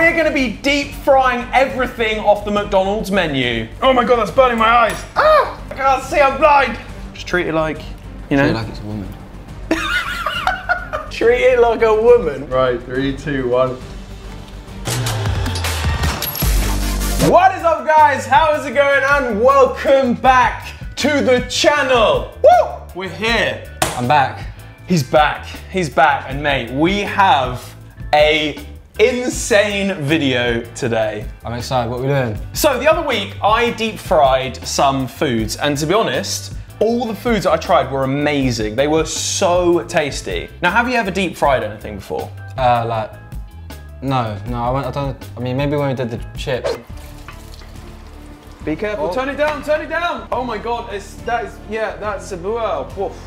We're gonna be deep frying everything off the McDonald's menu. Oh my God, that's burning my eyes. Ah, I can't see, I'm blind. Just treat it like, you know. Treat it like it's a woman. Treat it like a woman. Right, 3, 2, 1. What is up, guys? How is it going? And welcome back to the channel. Woo! We're here. I'm back. He's back. He's back. And mate, we have a insane video today. I'm excited. What are we doing? So the other week, I deep fried some foods, and to be honest, all the foods that I tried were amazing. They were so tasty. Now, have you ever deep fried anything before? I mean, maybe when we did the chips. Be careful. Oh. Turn it down, turn it down. Oh my God, that's a wow. Woof.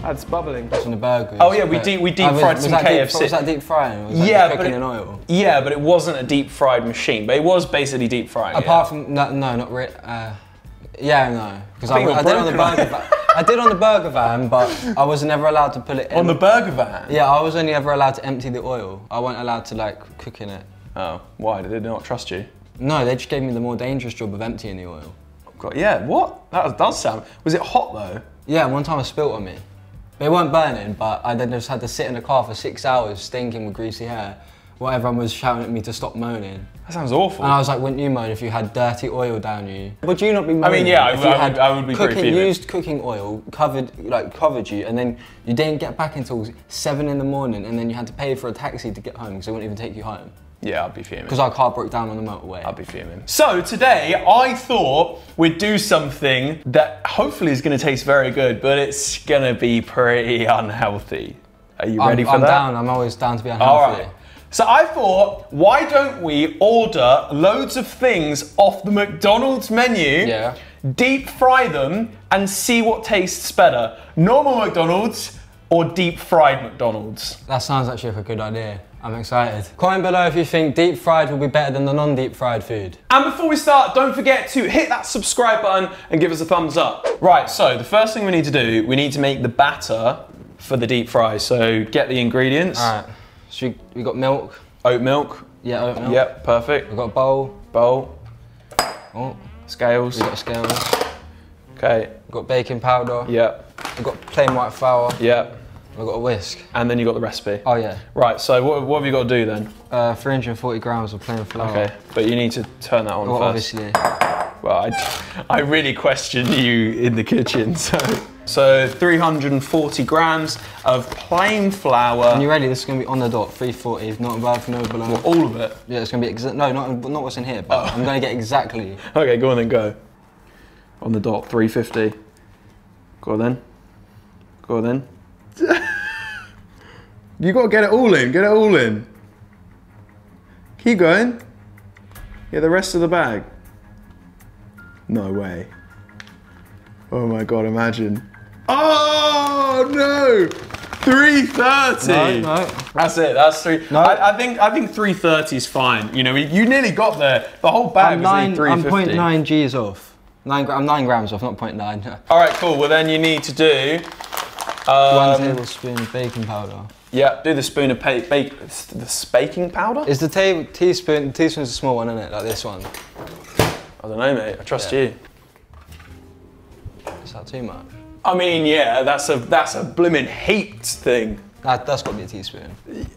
That's bubbling. That's on the burger. Oh yeah, we deep fried some KFC. Was that deep frying? Was that cooking in oil? Yeah, but it wasn't a deep fried machine, but it was basically deep frying. I did on the burger van, but I was never allowed to put it in. On the burger van? Yeah, I was only ever allowed to empty the oil. I wasn't allowed to like cook in it. Oh, why? Did they not trust you? No, they just gave me the more dangerous job of emptying the oil. God, yeah, what? That does sound... Was it hot though? Yeah, one time I spilt on me. They weren't burning, but I then just had to sit in the car for 6 hours stinking with greasy hair while everyone was shouting at me to stop moaning. That sounds awful. And I was like, wouldn't you moan if you had dirty oil down you? Would you not be moaning? I mean, yeah, I would be pretty fuming. Used cooking oil covered you, and then you didn't get back until 7 in the morning, and then you had to pay for a taxi to get home because they wouldn't even take you home. Yeah, I'd be fuming. Because our car broke down on the motorway. I'd be fuming. So today, I thought we'd do something that hopefully is going to taste very good, but it's going to be pretty unhealthy. Are you ready for that? I'm down. I'm always down to be unhealthy. All right. So I thought, why don't we order loads of things off the McDonald's menu, yeah, deep fry them, and see what tastes better? Normal McDonald's or deep fried McDonald's? That sounds actually like a good idea. I'm excited. Comment below if you think deep fried will be better than the non-deep fried food. And before we start, don't forget to hit that subscribe button and give us a thumbs up. Right, so the first thing we need to do, we need to make the batter for the deep fry. So get the ingredients. All right, so we got milk. Oat milk. Yeah, oat milk. Yep, perfect. We've got a bowl. Bowl. Oh. Scales. We've got scales. Okay. We've got baking powder. Yep. We've got plain white flour. Yep. I've got a whisk. And then you got the recipe. Oh yeah. Right, so what have you got to do then? 340 grams of plain flour. Okay, but you need to turn that on first. Obviously. Well, I really questioned you in the kitchen, so. So 340 grams of plain flour. And you ready? This is going to be on the dot, 340, not above, no below. Well, all of it? Yeah, it's going to be, not what's in here, but oh. I'm going to get exactly. Okay, go on then, go. On the dot, 350. Go on then. Go on then. You got to get it all in, get it all in. Keep going. Yeah, the rest of the bag. No way. Oh my God, imagine. Oh no! 330! No, no. That's it, that's three. No. I think 330 is fine. You know, you nearly got there. The whole bag was 350. I'm 0.9 G's off. I'm 9 grams off, not 0.9. All right, cool. Well, then you need to do... 1 tablespoon of baking powder. Yeah, do the spoon of baking powder? Is the teaspoon's a small one, isn't it? Like this one. I don't know, mate. I trust you. Is that too much? I mean, yeah, that's a blimmin' heaped thing. That's got to be a teaspoon.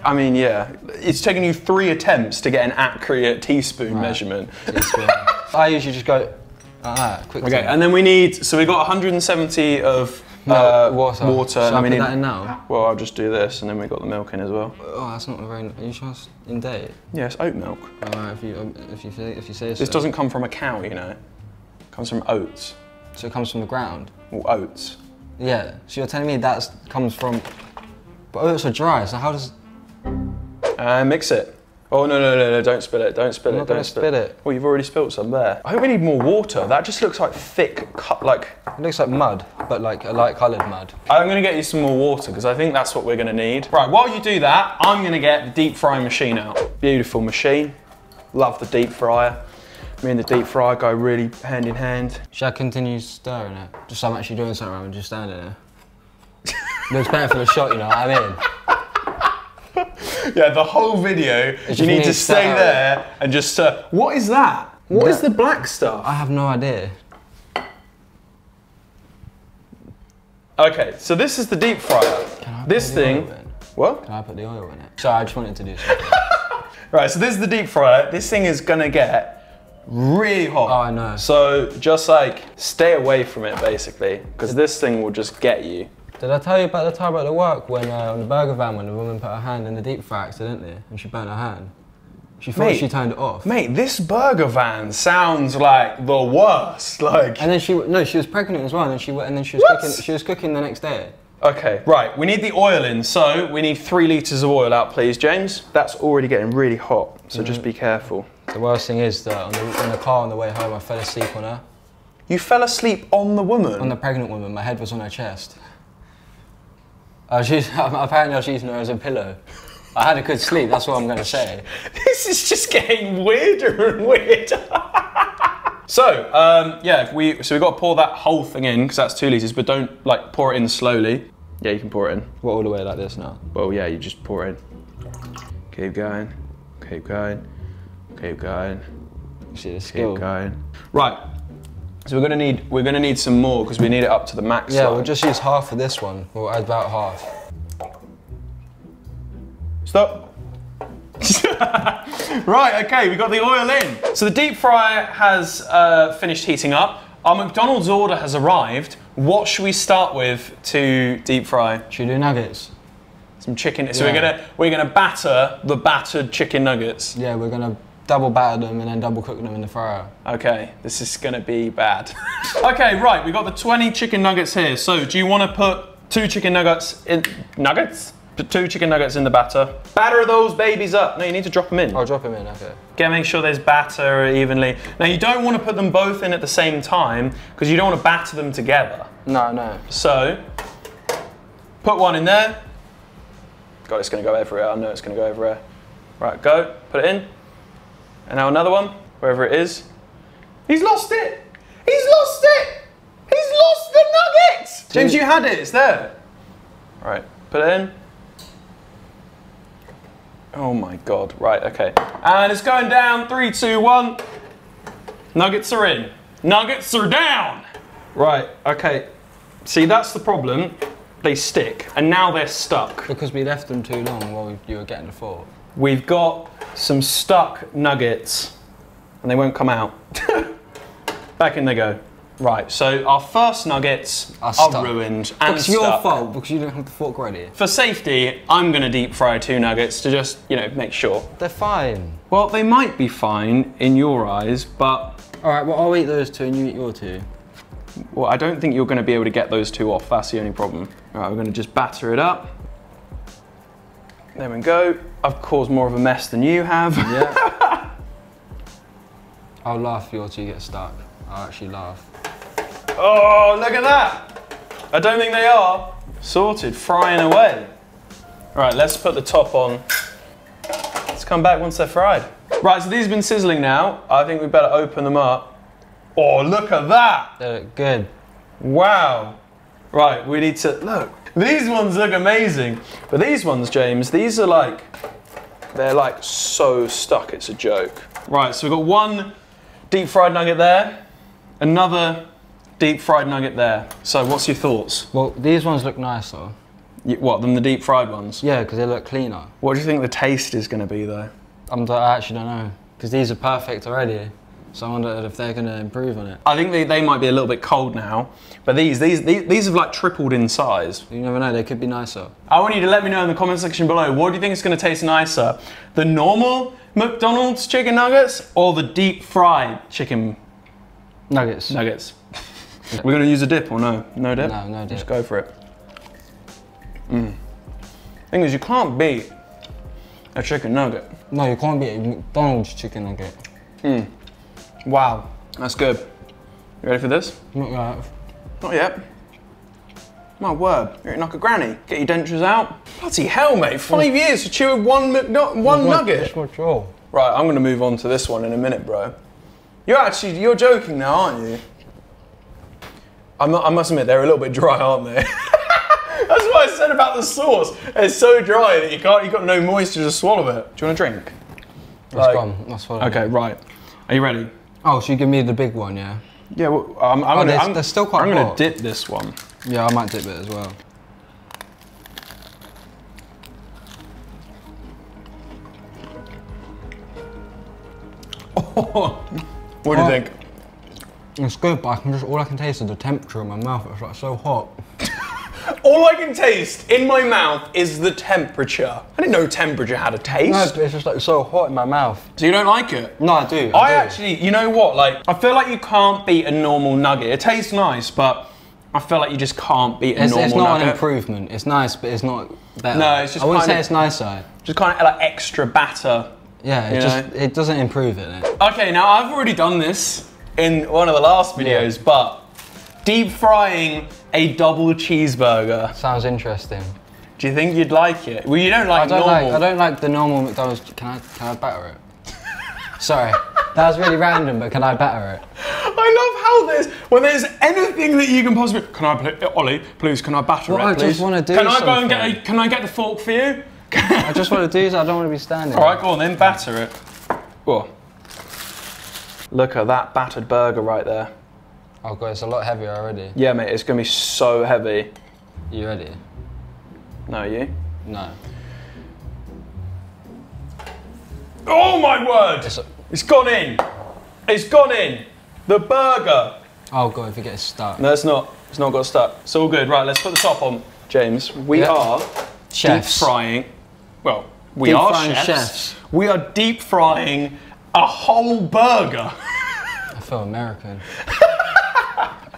I mean, yeah. It's taken you 3 attempts to get an accurate teaspoon measurement. Teaspoon. I usually just go like that, quickly. Okay, and then we need, so we got 170 of water. Should I put that in now? Well, I'll just do this, and then we got the milk in as well. Oh, that's not very. Are you sure it's in date? Yes, oat milk. Alright, if you say so. This doesn't come from a cow, you know. It comes from oats. So it comes from the ground. Well, oats. Yeah. So you're telling me that comes from? But oats are dry. So how does? Mix it. Oh no no no no! Don't spill it! Don't spill it! Don't spill it! Well, you've already spilled some there. I hope we need more water. That just looks like thick, it looks like mud, but like a light coloured mud. I'm gonna get you some more water because I think that's what we're gonna need. Right, while you do that, I'm gonna get the deep frying machine out. Beautiful machine. Love the deep fryer. Me and the deep fryer go really hand in hand. Should I continue stirring it? Just I'm actually doing something. I'm just standing there. Looks better for the shot, you know what I mean? Yeah, the whole video, you need to stay there and just... what is that? What is the black stuff? I have no idea. Okay, so this is the deep fryer. This thing... What? Can I put the oil in it? So I just wanted to do something. Right, so this is the deep fryer. This thing is gonna get really hot. Oh, I know. So just like stay away from it basically, because this thing will just get you. Did I tell you about the time at the work when on the burger van when the woman put her hand in the deep fryer accidentally and she burnt her hand? She thought she turned it off. Mate, this burger van sounds like the worst. Like, and then she was pregnant as well, and she was cooking the next day. Okay, right. We need the oil in, so we need 3 litres of oil out, please, James. That's already getting really hot, so just be careful. The worst thing is that in the car on the way home, I fell asleep on her. You fell asleep on the woman? On the pregnant woman. My head was on her chest. Apparently, I was using her as a pillow. I had a good sleep, that's what I'm going to say. This is just getting weirder and weirder. So, yeah, we've got to pour that whole thing in, because that's 2 litres, but don't, like, pour it in slowly. Yeah, you can pour it in. What, all the way like this now? Well, yeah, you just pour it in. Keep going, keep going, keep going. You see the skill. Keep going. Right, so we're going to need some more, because we need it up to the max. Yeah, we'll just use half of this one. We'll add about half. Stop. Right, okay, we got the oil in. So the deep fryer has finished heating up. Our McDonald's order has arrived. What should we start with to deep fry? Should we do nuggets? Some chicken. Yeah. So we're gonna batter the battered chicken nuggets. Yeah, we're gonna double batter them and then double cook them in the fryer. Okay, this is gonna be bad. Okay, right, we got the 20 chicken nuggets here. So do you want to put 2 chicken nuggets in the batter. Batter those babies up. No, you need to drop them in. I'll drop them in, okay. Again, make sure there's batter evenly. Now, you don't want to put them both in at the same time because you don't want to batter them together. No, no. So, put one in there. God, it's going to go everywhere. I know it's going to go everywhere. Right, go. Put it in. And now another one, wherever it is. He's lost it. He's lost it. He's lost the nuggets. James, you had it. It's there. All right, put it in. Oh my God, right, okay. And it's going down, 3, 2, 1. Nuggets are in. Nuggets are down. Right, okay. See, that's the problem. They stick, and now they're stuck. Because we left them too long while you were getting the fork. We've got some stuck nuggets, and they won't come out. Back in they go. Right, so our first nuggets are ruined and it's your fault because you don't have the fork ready. For safety, I'm going to deep fry 2 nuggets to just, you know, make sure. They're fine. Well, they might be fine in your eyes, but... All right, well, I'll eat those 2 and you eat your 2. Well, I don't think you're going to be able to get those 2 off. That's the only problem. All right, we're going to just batter it up. There we go. I've caused more of a mess than you have. Yeah. I'll laugh if your 2 get stuck. I'll actually laugh. Oh, look at that. I don't think they are. Sorted, frying away. All right, let's put the top on. Let's come back once they're fried. Right, so these have been sizzling now. I think we better open them up. Oh, look at that. They look good. Wow. Right, we need to, look. These ones look amazing. But these ones, James, these are like, they're like so stuck, it's a joke. Right, so we've got 1 deep fried nugget there, another deep fried nugget there. So what's your thoughts? Well, these ones look nicer. What, than the deep fried ones? Yeah, because they look cleaner. What do you think the taste is going to be though? I actually don't know, because these are perfect already. So I wonder if they're going to improve on it. I think they might be a little bit cold now, but these have like tripled in size. You never know, they could be nicer. I want you to let me know in the comment section below, what do you think is going to taste nicer? The normal McDonald's chicken nuggets or the deep fried chicken nuggets? Nuggets. We're going to use a dip or no? No dip? No, no dip. Just go for it. Thing is, you can't beat a chicken nugget. No, you can't beat a McDonald's chicken nugget. Wow, that's good. You ready for this? Not yet. Not yet? My word, you're eating like a granny. Get your dentures out. Bloody hell, mate, 5 years to chew one nugget. Right, I'm gonna move on to this one in a minute, bro. You're joking now, aren't you? I must admit, they're a little bit dry, aren't they? That's why I said said about the sauce. It's so dry that you can't, you've got no moisture to swallow it. Do you want a drink? It's gone. I'll swallow it. Okay, right. Are you ready? Oh, so you give me the big one, yeah? Yeah, well, they're still quite hot. I'm going to dip this one. Yeah, I might dip it as well. What do you think? It's good, but I can just, all I can taste is the temperature in my mouth. It's like so hot. All I can taste in my mouth is the temperature. I didn't know temperature had a taste. No, but it's just like so hot in my mouth. So you don't like it? No, I do. I do. Actually, you know what? Like, I feel like you can't beat a normal nugget. It tastes nice, but I feel like you just can't beat a normal nugget. It's not an improvement. It's nice, but it's not better. No, it's just I wouldn't say it's nicer. Just kind of like extra batter. Yeah, it just it doesn't improve it. Okay, now I've already done this in one of the last videos, but deep frying a double cheeseburger. Sounds interesting. Do you think you'd like it? Well, you don't like I don't like the normal McDonald's. Can I batter it? Sorry, that was really random, but can I batter it? I love how there's, when there's anything that you can possibly, can I, Oli, please, can I batter it, please? I just want to do something. Can I go and get, can I get the fork for you? I just want to do so I don't want to be standing. All right, go on then, batter it. Whoa. Look at that battered burger right there. Oh god, it's a lot heavier already. Yeah mate, it's going to be so heavy. You ready? No, you? No. Oh my word! It's gone in! It's gone in! The burger! Oh god, if it gets stuck. No, it's not. It's not got stuck. It's all good. Right, let's put the top on, James. We are chefs. Deep frying. Well, we are chefs. We are deep frying a whole burger. I feel American.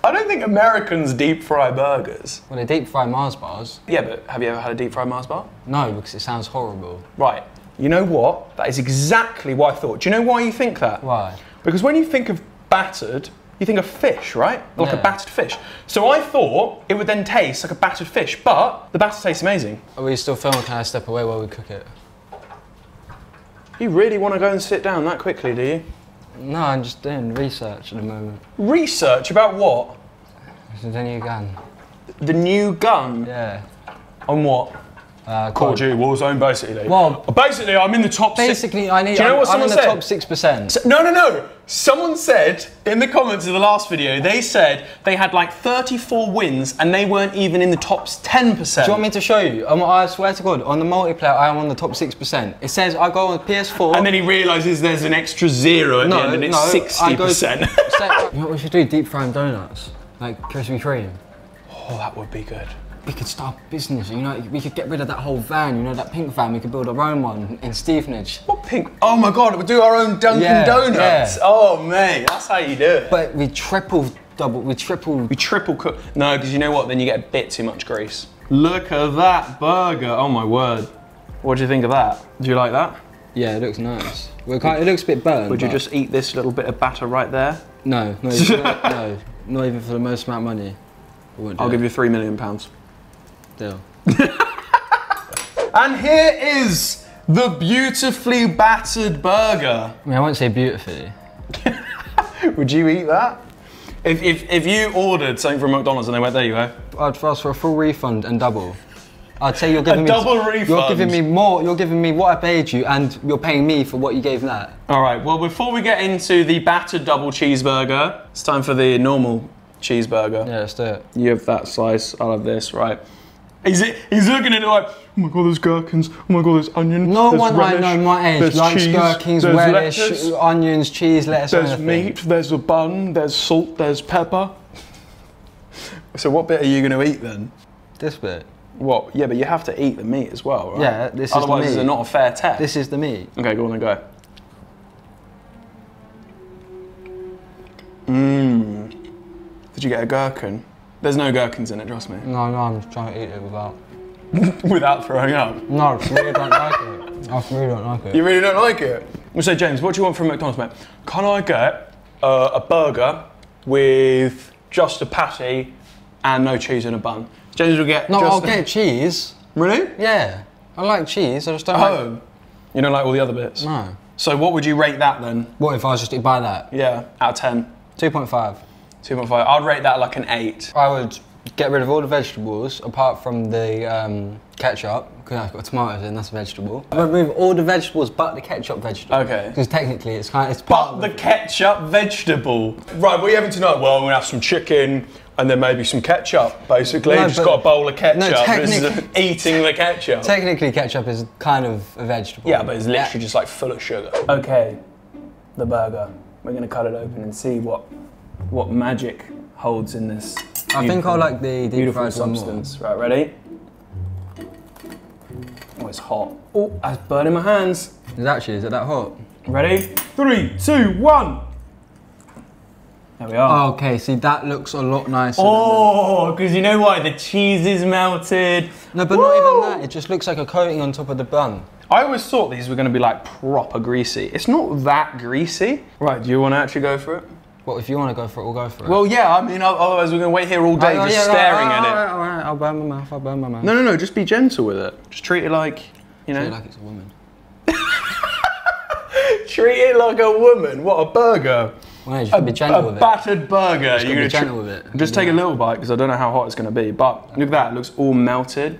I don't think Americans deep fry burgers. Well, they deep fry Mars bars. Yeah, but have you ever had a deep fried Mars bar? No, because it sounds horrible. Right. You know what? That is exactly what I thought. Do you know why you think that? Why? Because when you think of battered, you think of fish, right? Like a battered fish. So I thought it would then taste like a battered fish, but the batter tastes amazing. Are we still filming? Can I step away while we cook it? You really want to go and sit down that quickly, do you? No, I'm just doing research at the moment. Research about what? The new gun. The new gun? Yeah. On what? Call of Duty Warzone, basically. Well, basically, I'm in the top. Basically, I need. Do you know what someone said? I'm in the top 6%. No, no, no. Someone said in the comments of the last video, they said they had like 34 wins and they weren't even in the top 10%. Do you want me to show you? I swear to God, on the multiplayer, I am on the top 6%. It says I go on PS4, and then he realizes there's an extra zero at the end, and it's 60%. You know what we should do? Deep frying donuts, like Krispy Kreme. Oh, that would be good. We could start a business, you know, we could get rid of that whole van, you know, that pink van, we could build our own one in Stevenage. What pink? Oh my god, we'll do our own Dunkin' Donuts. Yeah. Oh man, that's how you do it. But we triple cook. No, because you know what, then you get a bit too much grease. Look at that burger, oh my word. What do you think of that? Do you like that? Yeah, it looks nice. Well, it looks a bit burnt. Would you just eat this little bit of batter right there? No, not even, no, not even for the most amount of money. I'll give you £3 million. And here is the beautifully battered burger. I mean, I won't say beautifully. Would you eat that? If you ordered something from McDonald's and they went, there you go. I'd ask for a full refund and double. I'd say you're giving me double refund. You're giving me more. You're giving me what I paid you, and you're paying me for what you gave that. All right. Well, before we get into the battered double cheeseburger, it's time for the normal cheeseburger. Yeah, let's do it. You have that slice. I'll have this. Right. He's looking at it like, oh my god, there's gherkins, oh my god, there's onions. No one I know my age likes gherkins, relish, onions, cheese, lettuce, there's meat, there's a bun, there's salt, there's pepper. So what bit are you going to eat then? This bit. What? Yeah, but you have to eat the meat as well, right? Yeah, this is the meat. Otherwise, it's not a fair test. This is the meat. Okay, go on and go. Mmm. Did you get a gherkin? There's no gherkins in it, trust me. No, no, I'm just trying to eat it without... without throwing up? No, I really don't like it. I really don't like it. You really don't like it? So, James, what do you want from McDonald's, mate? Can I get a burger with just a patty and no cheese in a bun? James will get no, I'll get cheese. Really? Yeah. I like cheese, I just don't like... You don't like all the other bits? No. So what would you rate that, then? What, if I was just to buy that? Yeah, out of 10. 2.5. 2.5. I'd rate that like an 8. I would get rid of all the vegetables apart from the ketchup, because I've got tomatoes in, that's a vegetable. I'm gonna remove all the vegetables but the ketchup vegetable. Okay. Because technically it's kind of, it's part of the ketchup vegetable. Right, what are you having tonight? Well, I'm gonna have some chicken and then maybe some ketchup, basically. No, just got a bowl of ketchup. No, eating the ketchup. Technically ketchup is kind of a vegetable. Yeah, but it's literally just like full of sugar. Okay, the burger. We're gonna cut it open and see what magic holds in this. I think I like the deep fried substance. Right, ready? Oh, it's hot. Oh, that's burning my hands. It actually, is it that hot? Ready? 3, 2, 1. There we are. Okay, see, that looks a lot nicer. Oh, because you know what? The cheese is melted. No, but not even that. It just looks like a coating on top of the bun. I always thought these were going to be like proper greasy. It's not that greasy. Right, do you want to actually go for it? Well, if you want to go for it, we'll go for it. Well, yeah, I mean, otherwise we're going to wait here all day staring at it. All right, I'll burn my mouth, I'll burn my mouth. No, no, no, just be gentle with it. Just treat it like, you know. Treat it like it's a woman. Treat it like a woman? What, a burger? Well, no, be gentle with it. A battered burger. You're going to be gentle with it. Just take a little bite, because I don't know how hot it's going to be, but look at that, it looks all melted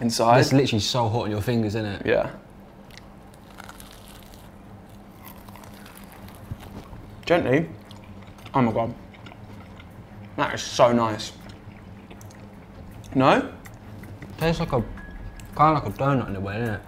inside. It's literally so hot on your fingers, isn't it? Yeah. Gently. Oh my God. That is so nice. No? Tastes like a, kind of like a donut in a way, isn't it?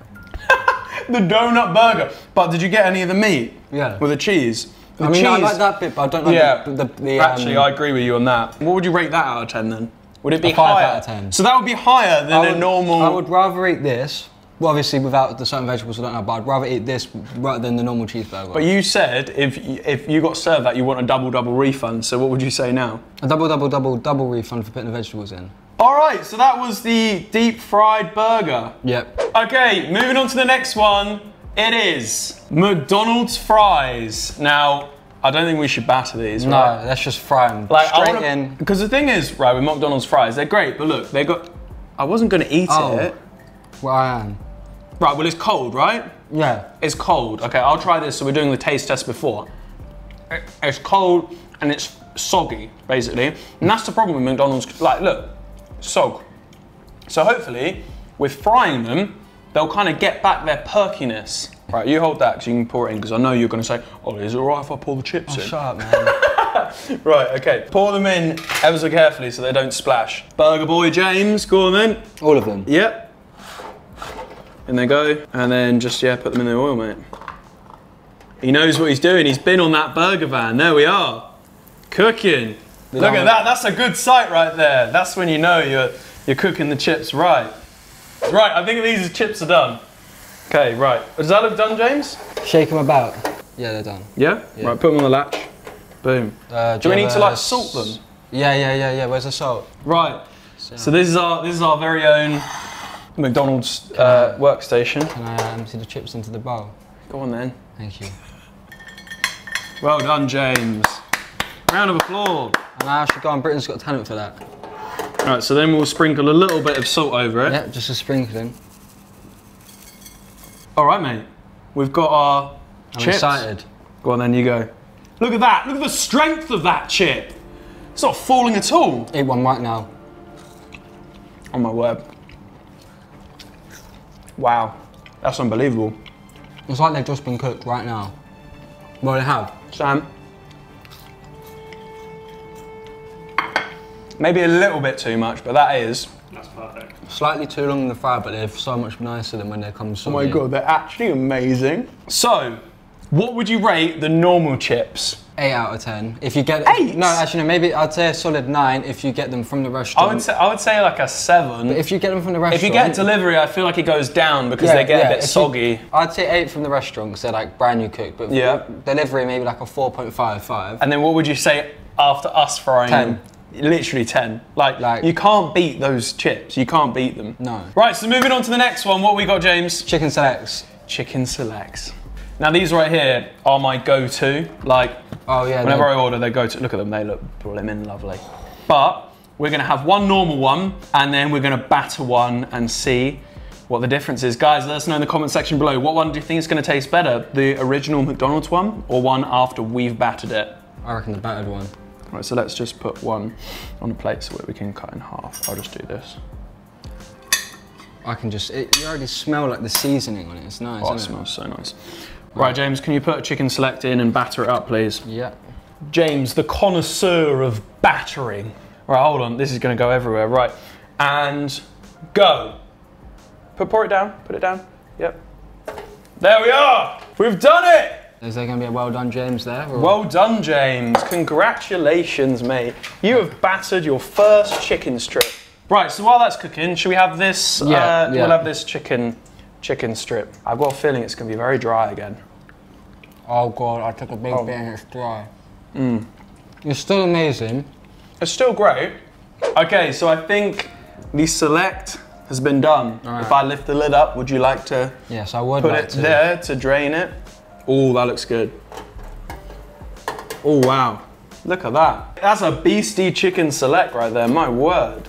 The donut burger. But did you get any of the meat? Yeah. With the cheese? The I mean, cheese. I like that bit, but I don't like the actually, I agree with you on that. What would you rate that out of 10 then? Would it be higher? 5 out of 10. So that would be higher than a normal... I would rather eat this. Well, obviously, without the certain vegetables, I don't know, but I'd rather eat this rather than the normal cheeseburger. But you said if you got served that, you want a double refund, so what would you say now? A double refund for putting the vegetables in. All right, so that was the deep fried burger. Yep. Okay, moving on to the next one. It is McDonald's fries. Now, I don't think we should batter these, right? No, let's just fry them straight in. Because the thing is, right, with McDonald's fries, they're great, but look, they got... I wasn't going to eat it. Well, I am. Right, well, it's cold, right? Yeah. It's cold. Okay, I'll try this. So we're doing the taste test before. It's cold and it's soggy, basically. And that's the problem with McDonald's. Like, look, sog. So hopefully, with frying them, they'll kind of get back their perkiness. Right, you hold that because you can pour it in, because I know you're going to say, oh, is it all right if I pour the chips in? Shut up, man. Right, okay. Pour them in ever so carefully so they don't splash. Burger boy James, go on then. All of them? Yep. In they go, and then just, yeah, put them in the oil, mate. He knows what he's doing. He's been on that burger van. There we are. Cooking. Look at that. That's a good sight right there. That's when you know you're cooking the chips right. Right, I think these chips are done. Okay, right. Does that look done, James? Shake them about. Yeah, they're done. Yeah? Yeah. Right, put them on the latch. Boom. Do we need to, like, salt them? Yeah. Where's the salt? Right. So this is our very own... McDonald's workstation. Can I empty the chips into the bowl? Go on then. Thank you. Well done, James. Round of applause. And I should go on Britain's Got Talent for that. All right, so then we'll sprinkle a little bit of salt over it. Yep, just a sprinkling. All right, mate. We've got our chips. I'm excited. Go on then, you go. Look at that. Look at the strength of that chip. It's not falling at all. Eat one right now. Oh my word. Wow, that's unbelievable. It's like they've just been cooked right now. Well, they have. Sam. Maybe a little bit too much, but that is... That's perfect. Slightly too long in the fry, but they're so much nicer than when they come soggy. Oh my God, they're actually amazing. So, what would you rate the normal chips? 8 out of 10. If you get... 8? No, actually, no, maybe I'd say a solid 9 if you get them from the restaurant. I would say like a 7. But if you get them from the restaurant... If you get delivery, I feel like it goes down because they get a bit soggy. I'd say 8 from the restaurant because they're like brand new cooked. But delivery, maybe like a 4.55. And then what would you say after us frying them? 10. Literally 10. Like, you can't beat those chips. You can't beat them. No. Right, so moving on to the next one. What we got, James? Chicken Selects. Chicken Selects. Now these right here are my go-to. Like, whenever I order, they go to. Look at them, they look blimmin' lovely. But we're gonna have one normal one, and then we're gonna batter one and see what the difference is. Guys, let us know in the comment section below, what one do you think is gonna taste better? The original McDonald's one, or one after we've battered it? I reckon the battered one. Right, so let's just put one on the plate so we can cut in half. I'll just do this. I can just, you already smell like the seasoning on it. It's nice, isn't it? Smells so nice. Right, James, can you put a chicken select in and batter it up, please? Yeah. James, the connoisseur of battering. Right, hold on, this is gonna go everywhere. Right, and go. Pour it down, put it down. Yep. There we are, we've done it. Is there gonna be a well done James there? Or... Well done, James. Congratulations, mate. You have battered your first chicken strip. Right, so while that's cooking, should we have this? Yeah, we'll have this chicken strip. I've got a feeling it's gonna be very dry again. Oh God, I took a big bit and it's dry. Mm. It's still amazing. It's still great. Okay, so I think the select has been done. Right. If I lift the lid up, would you like to? Yes, I would. Put like it to. There to drain it. Oh, that looks good. Oh wow, look at that. That's a beastie chicken select right there. My word.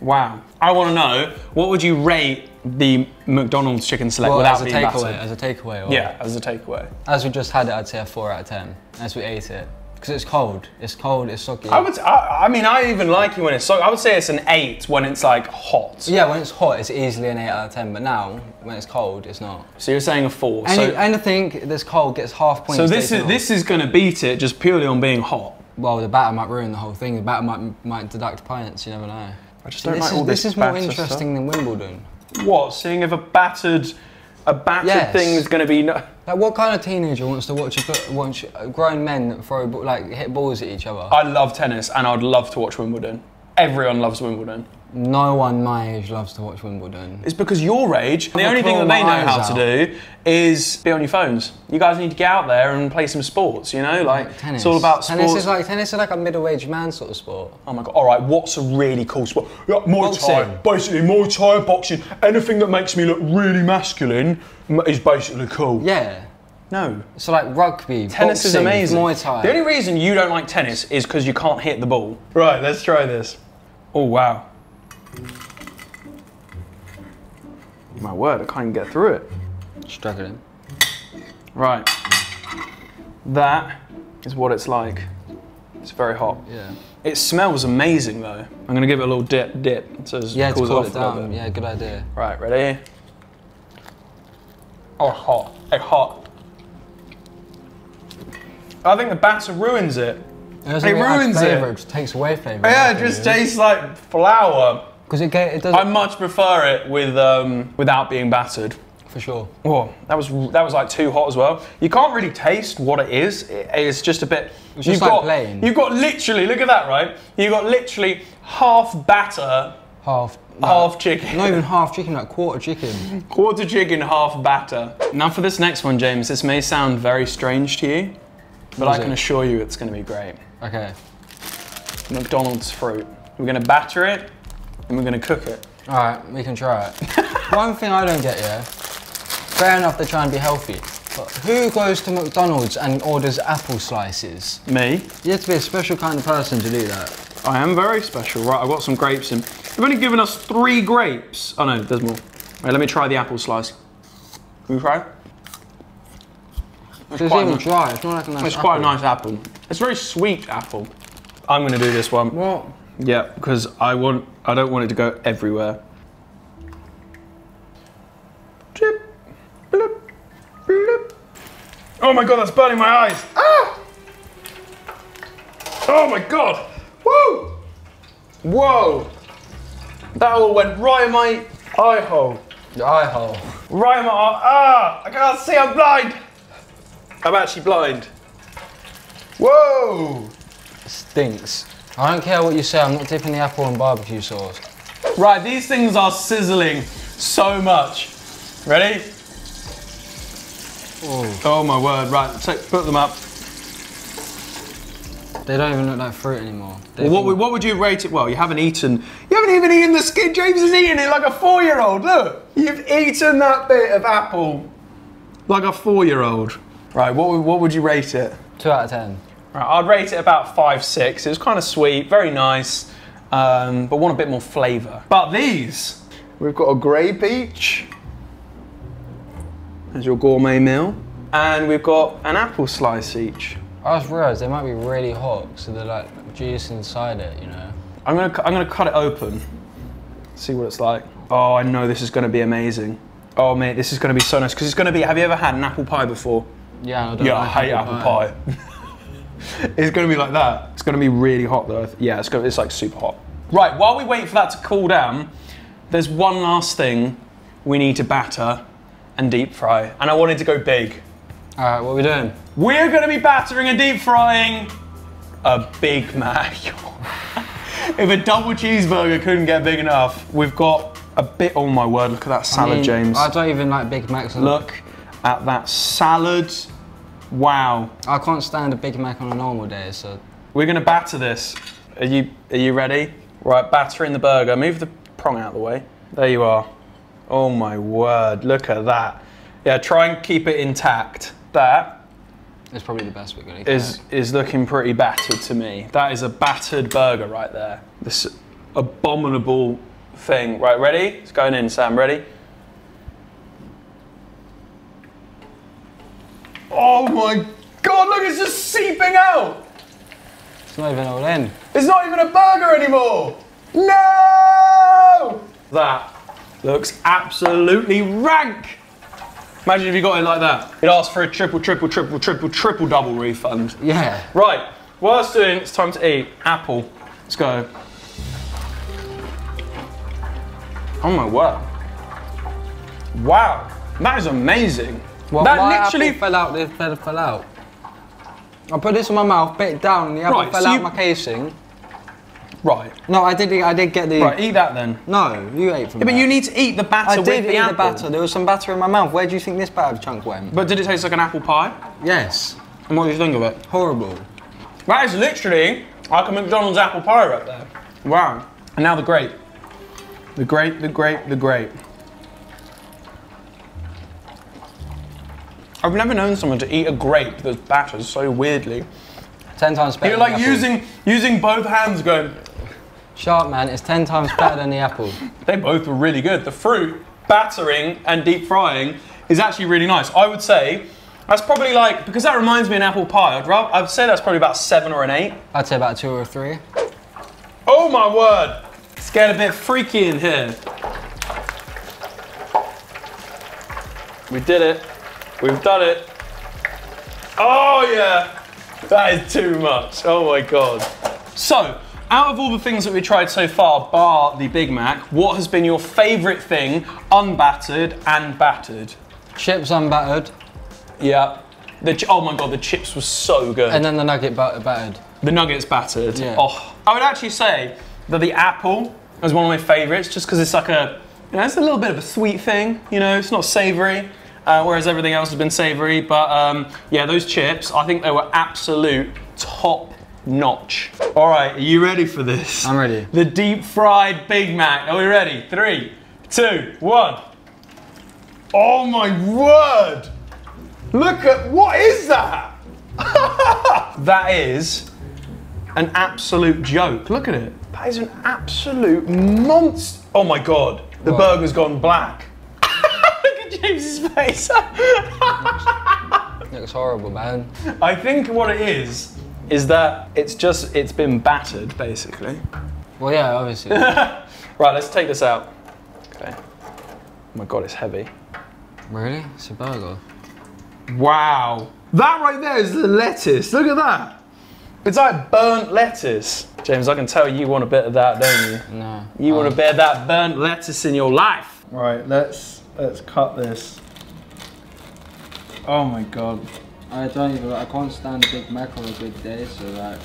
Wow. I want to know, what would you rate the McDonald's chicken select without being battered? As a takeaway? Yeah, as a takeaway. As we just had it, I'd say a 4 out of 10. As we ate it. Because it's cold. It's cold, it's soggy. I mean, I even like it when it's soggy. I would say it's an 8 when it's like hot. Yeah, when it's hot, it's easily an 8 out of 10. But now, when it's cold, it's not. So you're saying a 4. Anything that's cold gets half points. So this is going to beat it just purely on being hot. Well, the batter might ruin the whole thing. The batter might deduct points, you never know. I just don't like all this. This is more interesting than Wimbledon. What? Seeing if a battered thing is going to be... Like, what kind of teenager wants to watch grown men throw hit balls at each other? I love tennis and I'd love to watch Wimbledon. Everyone loves Wimbledon. No one my age loves to watch Wimbledon. It's because your age, the only thing that they know how to do is be on your phones. You guys need to get out there and play some sports, you know? Like tennis. It's all about sports. Tennis is like a middle-aged man sort of sport. Oh my God, all right, what's a really cool sport? Like Muay Thai, basically Muay Thai, boxing, anything that makes me look really masculine is basically cool. Yeah. No. So like rugby, tennis, boxing, is amazing. Muay Thai. The only reason you don't like tennis is because you can't hit the ball. Right, let's try this. Oh wow. My word, I can't even get through it. Struck it in. Right. That is what it's like. It's very hot. Yeah. It smells amazing though. I'm going to give it a little dip. So it's to cool it down. Yeah, good idea. Right, ready? Oh, it's hot. It's hot. I think the batter ruins it. It ruins flavor. It takes away flavour. Yeah, it just tastes like flour. I much prefer it with without being battered. For sure. Oh, that was like too hot as well. You can't really taste what it is. It's just a bit. It's just like plain. You've got literally. Look at that, right? You've got literally half batter, half chicken. Not even half chicken, like quarter chicken. Quarter chicken, half batter. Now for this next one, James. This may sound very strange to you, but I can assure you it's going to be great. Okay. McDonald's fruit. We're going to batter it and we're going to cook it. All right, we can try it. One thing I don't get here, fair enough to try and be healthy, but who goes to McDonald's and orders apple slices? Me. You have to be a special kind of person to do that. I am very special. Right, I've got some grapes in. They've only given us 3 grapes. Oh no, there's more. All right, let me try the apple slice. Can we try? It's even dry, it's not like a nice apple. It's quite a nice apple. It's a very sweet apple. I'm gonna do this one. What? Yeah, because I don't want it to go everywhere. Chip, bloop, bloop. Oh my God, that's burning my eyes. Ah! Oh my God, whoa! Whoa! That all went right in my eye hole. Your eye hole. Right in my eye, I can't see, I'm blind. I'm actually blind. Whoa! Stinks. I don't care what you say, I'm not dipping the apple in barbecue sauce. Right, these things are sizzling so much. Ready? Ooh. Oh my word, right, put them up. They don't even look like fruit anymore. What would you rate it? Well, you haven't even eaten the skin. James is eating it like a 4-year-old, look. You've eaten that bit of apple like a 4-year-old. Right, what would you rate it? 2 out of 10. Right, I'd rate it about 5, 6. It was kind of sweet, very nice, but want a bit more flavour. But these, we've got a grey peach, as your gourmet meal, and we've got an apple slice each. I just realised they might be really hot, so they're like juice inside it, you know. I'm gonna cut it open, see what it's like. Oh, I know this is gonna be amazing. Oh mate, this is gonna be so nice, because it's gonna be, have you ever had an apple pie before? Yeah, I hate apple pie. It's gonna be like that. It's gonna be really hot though. Yeah, it's like super hot. Right, while we wait for that to cool down, there's one last thing we need to batter and deep fry, and I wanted to go big. All right, what are we doing? We're gonna be battering and deep frying a Big Mac. If a double cheeseburger couldn't get big enough, we've got a bit, oh my word, look at that salad, James. I don't even like Big Macs. Look at that salad. Wow. I can't stand a Big Mac on a normal day, so. We're gonna batter this. Are you ready? Right, battering the burger. Move the prong out of the way. There you are. Oh my word, look at that. Yeah, try and keep it intact. That is probably the best we're gonna get. Is looking pretty battered to me. That is a battered burger right there. This abominable thing. Right, ready? It's going in, Sam, ready? Oh my God, look, it's just seeping out. It's not even all in. It's not even a burger anymore. No! That looks absolutely rank. Imagine if you got it like that. It asks for a triple double refund. Yeah. Right, while it's doing, it's time to eat. Apple, let's go. Oh my word. Wow, that is amazing. Well, that my literally apple fell out, I put this in my mouth, bit it down, and the apple fell out my casing. Right. No, I did get the... Right, eat that then. No, you ate from that. But you need to eat the batter with the apple. I did eat the batter. There was some batter in my mouth. Where do you think this battered chunk went? But did it taste like an apple pie? Yes. And what do you think of it? Horrible. That is literally like a McDonald's apple pie right there. Wow. And now the grape. The grape, the grape, the grape. I've never known someone to eat a grape that's battered so weirdly. 10 times better. You're like using both hands going... Sharp man, it's 10 times better than the apple. They both were really good. The fruit battering and deep frying is actually really nice. I would say that's probably like, because that reminds me of an apple pie, I'd say that's probably about 7 or an 8. I'd say about 2 or 3. Oh my word. It's getting a bit freaky in here. We did it. We've done it. Oh yeah, that is too much. Oh my God. So, out of all the things that we tried so far, bar the Big Mac, what has been your favorite thing, unbattered and battered? Chips unbattered. Yeah. Oh my God, the chips were so good. And then the nugget battered. The nugget's battered. Yeah. Oh. I would actually say that the apple is one of my favorites, just because it's like a, you know, it's a little bit of a sweet thing, you know, it's not savory. Whereas everything else has been savoury, but yeah, those chips, I think they were absolute top notch. All right, are you ready for this? I'm ready. The deep fried Big Mac, are we ready? 3, 2, 1. Oh my word! Look at, what is that? That is an absolute joke, look at it. That is an absolute monster. Oh my God, the burger's gone black. James's face. Looks horrible, man. I think what it is that it's been battered, basically. Well, yeah, obviously. Right, let's take this out. Okay. Oh my God, it's heavy. Really? It's a burger. Wow. That right there is the lettuce. Look at that. It's like burnt lettuce. James, I can tell you want a bit of that, don't you? No. You want a bit of that burnt lettuce in your life. Right, Let's cut this. Oh my God. I can't stand Big Mac on a big day, so like...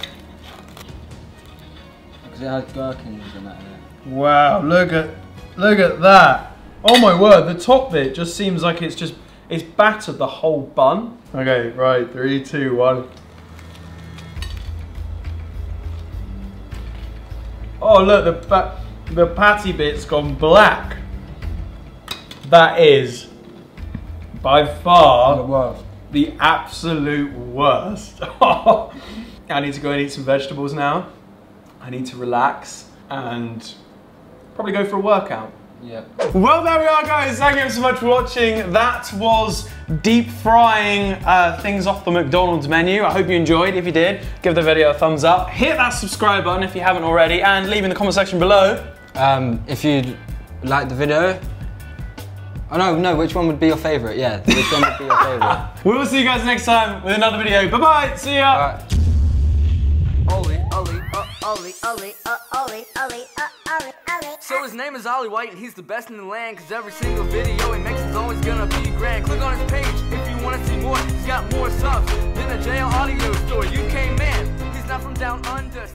Because it has gherkins and that in it. Wow, look at that. Oh my word, the top bit just seems like it's battered the whole bun. Okay, right, 3, 2, 1. Oh look, the patty bit's gone black. That is, by far, the absolute worst. I need to go and eat some vegetables now. I need to relax and probably go for a workout. Yeah. Well, there we are, guys. Thank you so much for watching. That was deep frying things off the McDonald's menu. I hope you enjoyed. If you did, give the video a thumbs up. Hit that subscribe button if you haven't already, and leave in the comment section below. If you liked the video. Oh no, which one would be your favorite? Yeah, which one would be your favorite? We will see you guys next time with another video. Bye-bye, see ya. So his name is Oli White and he's the best in the land, cause every single video he makes is always gonna be grand. Click on his page if you wanna see more. He's got more subs than a JL audio store. UK man, he's not from down under.